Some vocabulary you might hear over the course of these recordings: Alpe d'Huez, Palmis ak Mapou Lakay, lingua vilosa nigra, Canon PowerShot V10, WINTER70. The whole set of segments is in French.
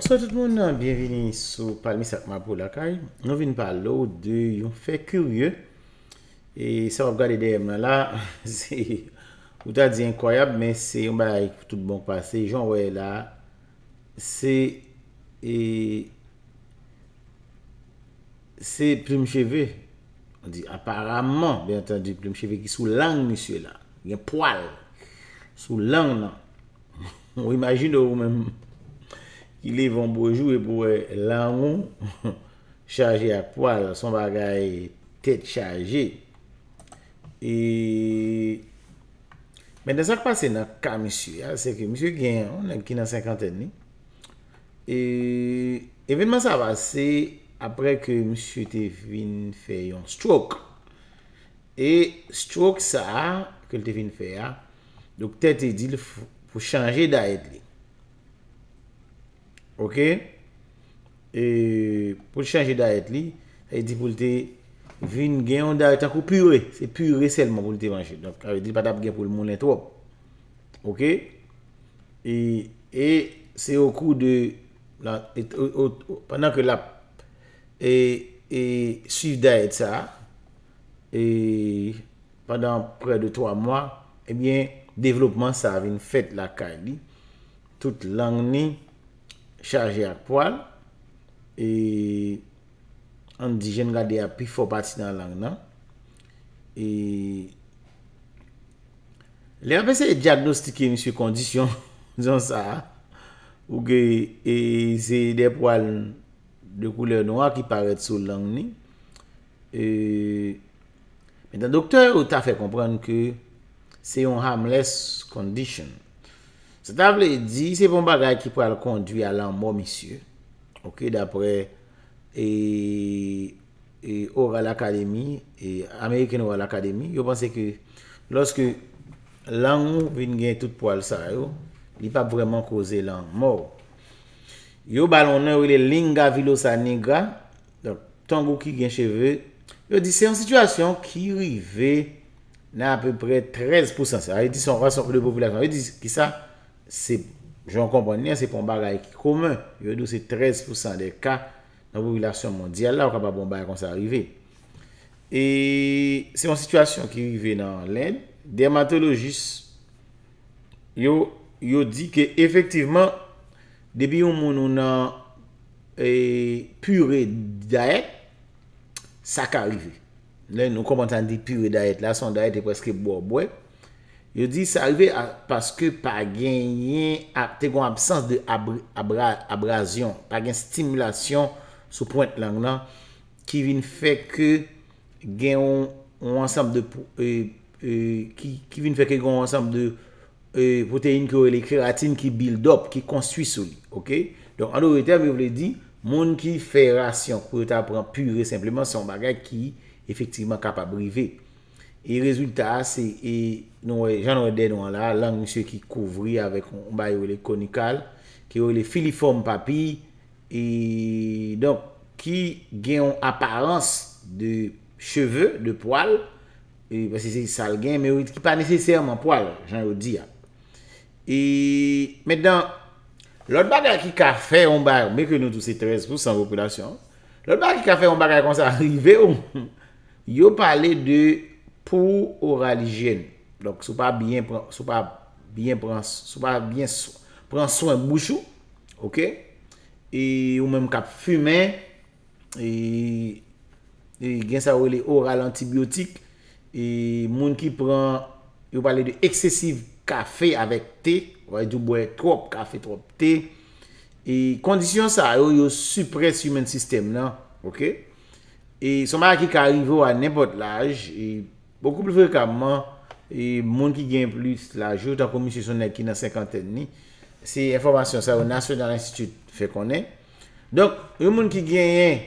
Bonsoir tout le monde, bienvenue sur Palmis ak Mapou Lakay. Nous venons parler de un fait curieux. Et ça, on va regarder derrière là. C'est, on t'a dit incroyable, mais c'est, on va tout le bon passé. Genre, ouais, là, c'est, plume cheveux. On dit apparemment, bien entendu, plume cheveux qui sous langue, monsieur là. Il y a un poil sous langue là. On imagine ou même. Il est bon beau jour et pour l'angon chargé à poil, son bagage tête chargée. Et maintenant, ça qui passe dans le cas, monsieur, c'est que monsieur Guéin, on est qui dans la cinquantaine. Et évidemment, ça va passer après que monsieur Tevin fait un stroke. Et stroke, ça, que le Tevin fait, donc tête est dit pour changer d'aide. Ok, et pour changer d'aide, il dit pour te venir en d'aide en purée, c'est purée seulement pour te manger. Donc, il dit pas d'abgain pour le monde trop. Ok, et c'est au cours de la, pendant que la suivre d'aide ça, et pendant près de 3 mois, eh bien, développement ça a une fête la caille, toute l'année. Chargé à poil et on dit je ne regarde à plus fort partie dans la langue et les appels diagnostiquer monsieur condition disons ça ou que c'est des poils de couleur noire qui paraissent sur la langue et mais le docteur t'a fait comprendre que c'est une harmless condition. Ça veut dire c'est bon bagage qui peut le conduire à la mort, monsieur. Ok, d'après Oral Academy et American Oral Academy, je pense que lorsque l'amour vient tout poil ça, il pas vraiment causé la mort. Yo ballon non il est lingua vilosa nigra, donc tango qui gagne cheveux. Yo dit c'est une situation qui arrive à peu près 13%. Ça veut dire son rassemble de population. Ils disent qui ça? C'est, je comprends bien, c'est pour un bagage commun. C'est 13% des cas dans la population mondiale. Là, on n'a pas bon bagage quand ça arrive. Et c'est une situation qui arrive dans l'Inde. Dermatologistes, ils disent qu'effectivement, depuis qu'on on a purée d'aide, ça arrive. Là, nous comprenons dit purée d'aide. Là, son d'aide est presque bois. Je dis ça arrive parce que pas gagné une absence de abrasion, pas une stimulation sous pointe langue là qui vient faire que gagne un ensemble de qui vient faire que un ensemble de protéines que les créatines qui build up qui construit sur lui. OK, donc en d'autres termes, je vous dit monde qui fait ration pour t'apprendre purée simplement son bagage qui effectivement capable arriver. Et résultat, c'est j'en ai des noms là, langue monsieur qui couvrit avec un bail les conical, qui est les filiformes papilles, et donc qui gagne apparence de cheveux, de poils, parce que c'est ça le gain, mais qui pas nécessairement poils, j'en ai dit. Et maintenant, l'autre bagage qui a fait un bail, mais que nous tous c'est 13% de population, l'autre bagage qui a fait un bagage comme ça arrivé, il a parlé de. Pour oral hygiène. Donc, si vous ne prenez pas bien soin de bouchou, ok? Et ou même cap fumer, et bien ça, les oral antibiotiques, et moun qui prend, vous parlez de excessive café avec thé, vous avez du boire trop café, trop thé, et condition ça, vous suppressez le système, non? Ok? Et son mari qui arrive à n'importe l'âge, et beaucoup plus fréquemment, les gens qui gagnent plus la jour dans la commission qui est dans la cinquantaine, c'est information ça au National Institute fait connaître. Donc, les gens qui gagnent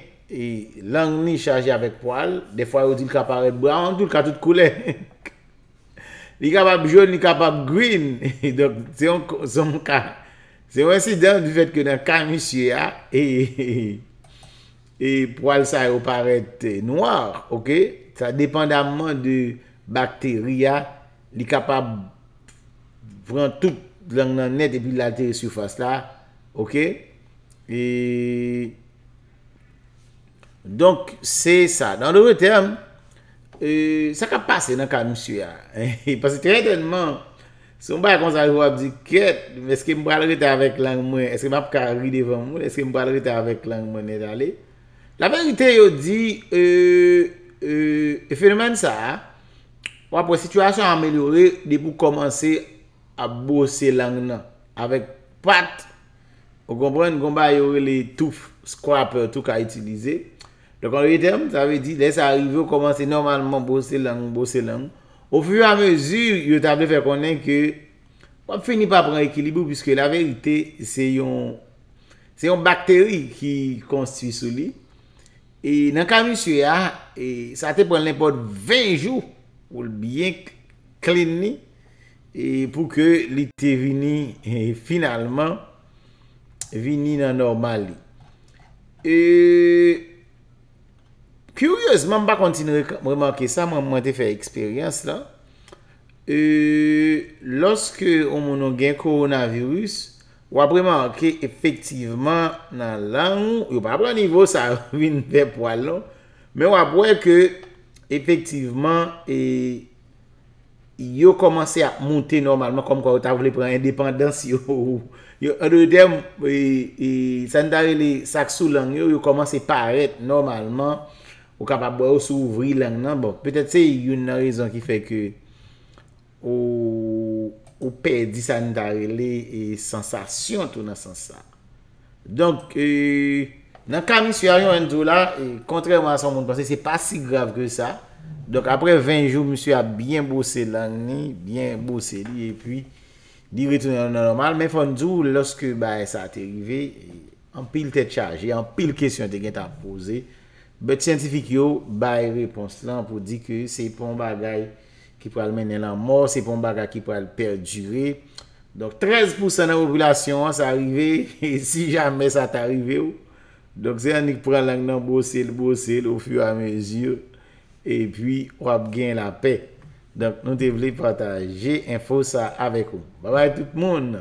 langue chargée avec poil, des fois ils disent qu'ils apparaissent brown, tout le cas toute couleur. Ils sont capables jaune, ils sont capables green. Donc, c'est un cas. C'est un incident du fait que dans le cas monsieur, et poil ça apparaît noir, ok? Ça dépendamment de bactéries, il est capable de prendre toute langue net et puis la terre surface là, ok? Et donc, c'est ça. Dans le terme, ça va passer dans le cas, monsieur. Parce que très tellement, si on va comme ça, on dit, est-ce que je vais arrêter avec l'angle? Est-ce que je vais arrêter devant moi? Est-ce que je vais arrêter avec l'angle? La vérité, il dit, le phénomène, ça, la situation améliorée, pour commencer à bosser l'angle avec patte. Vous comprenez, il y aurait les touffes, scrapper, tout qu'à utiliser. Donc, en réalité, ça veut dire, laisse arriver, vous commencez normalement à bosser langue, Au fur et à mesure, vous avez fait connaître que vous finissez par prendre équilibre, puisque la vérité, c'est une bactérie qui construit sur lui. Et dans le cas de ça te prend n'importe 20 jours pour bien cleaner et pour que l'été vienne finalement. Vini dans normal. Et curieusement, je ne vais pas continuer à remarquer ça, moi j'ai fait expérience là. Lorsque on a un coronavirus, on a remarqué effectivement dans la langue, on pas à niveau ça vient des poils, mais on a vu que effectivement et yo commencé à monter normalement comme quand vous voulez prendre indépendance yo en deux termes et sandare les sacs sous langue yo commencé à paraître normalement ou capable s'ouvrir langue non bon peut-être c'est une raison qui fait que ou perdu sandare les sensations tout dans sens ça donc dans cas monsieur un jour là contrairement à son monde pensé c'est pas si grave que ça. Donc après 20 jours, monsieur a bien bossé l'année, bien bossé lui, et puis il retourne dans le normal. Mais Fonzou, lorsque bah, ça est arrivé, en pile tête chargée, en pile question de gain à poser, les scientifiques yo bah réponse là pour dire que c'est pas un bagage qui peut mener la mort, c'est pas un bagage qui peut perdurer. Donc 13% de la population ça arrivé, et si jamais ça t'est arrivé, donc c'est un qui prend l'année bosser au fur et à mesure. Et puis, on a gagné la paix. Donc, nous devons partager info ça avec vous. Bye bye tout le monde.